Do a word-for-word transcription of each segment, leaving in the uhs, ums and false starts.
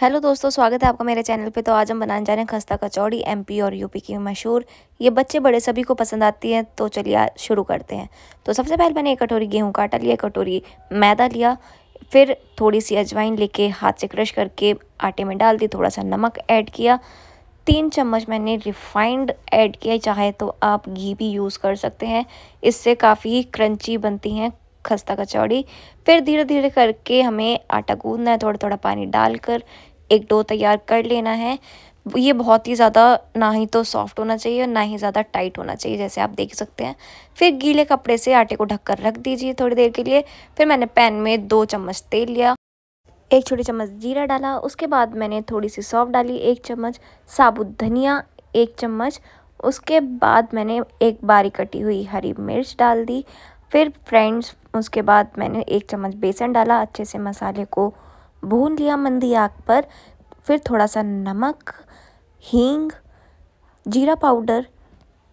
Hello दोस्तों, स्वागत है आपका मेरे चैनल पे। तो आज हम बनाने जा रहे हैं खस्ता कचौड़ी, एमपी और यूपी की मशहूर। ये बच्चे बड़े सभी को पसंद आती है। तो चलिए आज शुरू करते हैं। तो सबसे पहले मैंने एक कटोरी गेहूं का आटा लिया, एक कटोरी मैदा लिया, फिर थोड़ी सी अजवाइन लेके हाथ से क्रश करके आटे में डाल दी, थोड़ा सा नमक ऐड किया, तीन चम्मच मैंने रिफाइंड ऐड किया। चाहे तो आप घी भी यूज़ कर सकते हैं, इससे काफ़ी क्रंची बनती हैं खस्ता कचौड़ी। फिर धीरे धीरे करके हमें आटा गूंदना है, थोड़ा थोड़ा पानी डालकर एक डो तैयार कर लेना है। ये बहुत ही ज़्यादा ना ही तो सॉफ्ट होना चाहिए और ना ही ज़्यादा टाइट होना चाहिए, जैसे आप देख सकते हैं। फिर गीले कपड़े से आटे को ढककर रख दीजिए थोड़ी देर के लिए। फिर मैंने पैन में दो चम्मच तेल लिया, एक छोटी चम्मच जीरा डाला, उसके बाद मैंने थोड़ी सी सौंफ डाली, एक चम्मच साबुत धनिया एक चम्मच, उसके बाद मैंने एक बारीक कटी हुई हरी मिर्च डाल दी। फिर फ्रेंड्स उसके बाद मैंने एक चम्मच बेसन डाला, अच्छे से मसाले को भून लिया मंदी आग पर। फिर थोड़ा सा नमक, हींग, जीरा पाउडर,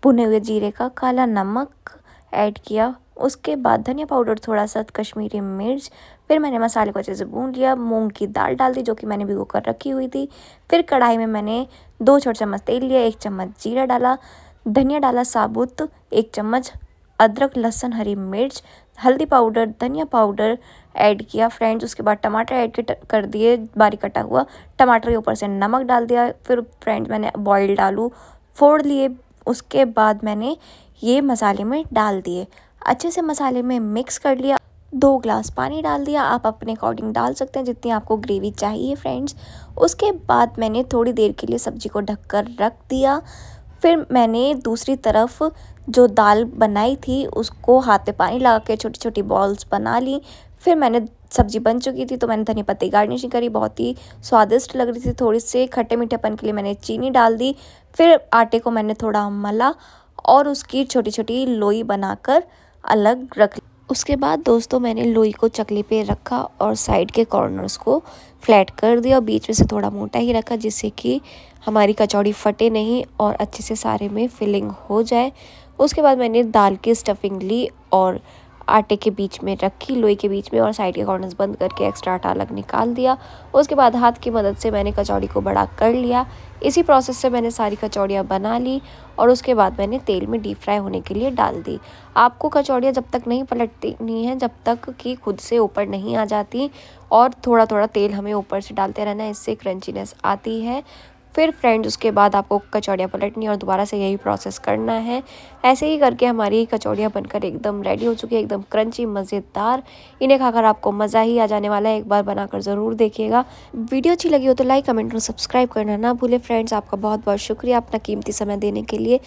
भुने हुए जीरे का काला नमक ऐड किया, उसके बाद धनिया पाउडर, थोड़ा सा कश्मीरी मिर्च। फिर मैंने मसाले को अच्छे से भून लिया, मूंग की दाल डाल दी जो कि मैंने भिगो कर रखी हुई थी। फिर कढ़ाई में मैंने दो छोटे चम्मच तेल लिया, एक चम्मच जीरा डाला, धनिया डाला साबुत, एक चम्मच अदरक लहसुन हरी मिर्च, हल्दी पाउडर, धनिया पाउडर ऐड किया फ्रेंड्स। उसके बाद टमाटर ऐड कर दिए, बारीक कटा हुआ टमाटर के ऊपर से नमक डाल दिया। फिर फ्रेंड्स मैंने बॉइल्ड आलू फोड़ लिए, उसके बाद मैंने ये मसाले में डाल दिए, अच्छे से मसाले में मिक्स कर लिया। दो ग्लास पानी डाल दिया, आप अपने अकॉर्डिंग डाल सकते हैं जितनी आपको ग्रेवी चाहिए फ्रेंड्स। उसके बाद मैंने थोड़ी देर के लिए सब्जी को ढककर रख दिया। फिर मैंने दूसरी तरफ जो दाल बनाई थी उसको हाथ पे पानी लगा के छोटी छोटी बॉल्स बना ली। फिर मैंने सब्जी बन चुकी थी तो मैंने धनिया पत्ते गार्निशिंग करी, बहुत ही स्वादिष्ट लग रही थी। थोड़ी से खट्टे मीठेपन के लिए मैंने चीनी डाल दी। फिर आटे को मैंने थोड़ा मला और उसकी छोटी छोटी लोई बनाकर अलग रख ली। उसके बाद दोस्तों मैंने लोई को चकली पे रखा और साइड के कॉर्नर्स को फ्लैट कर दिया और बीच में से थोड़ा मोटा ही रखा, जिससे कि हमारी कचौड़ी फटे नहीं और अच्छे से सारे में फिलिंग हो जाए। उसके बाद मैंने दाल की स्टफिंग ली और आटे के बीच में रखी, लोई के बीच में, और साइड के कॉर्नर्स बंद करके एक्स्ट्रा आटा अलग निकाल दिया। उसके बाद हाथ की मदद से मैंने कचौड़ी को बड़ा कर लिया। इसी प्रोसेस से मैंने सारी कचौड़ियाँ बना ली और उसके बाद मैंने तेल में डीप फ्राई होने के लिए डाल दी। आपको कचौड़ियाँ जब तक नहीं पलटनी है, जब तक कि खुद से ऊपर नहीं आ जाती, और थोड़ा थोड़ा तेल हमें ऊपर से डालते रहना, इससे क्रंचीनेस आती है। फिर फ्रेंड्स उसके बाद आपको कचौड़ियाँ पलटनी और दोबारा से यही प्रोसेस करना है। ऐसे ही करके हमारी कचौड़ियाँ बनकर एकदम रेडी हो चुकी है, एकदम क्रंची मज़ेदार। इन्हें खाकर आपको मज़ा ही आ जाने वाला है, एक बार बनाकर ज़रूर देखिएगा। वीडियो अच्छी लगी हो तो लाइक, कमेंट और सब्सक्राइब करना ना भूलें फ्रेंड्स। आपका बहुत बहुत शुक्रिया अपना कीमती समय देने के लिए।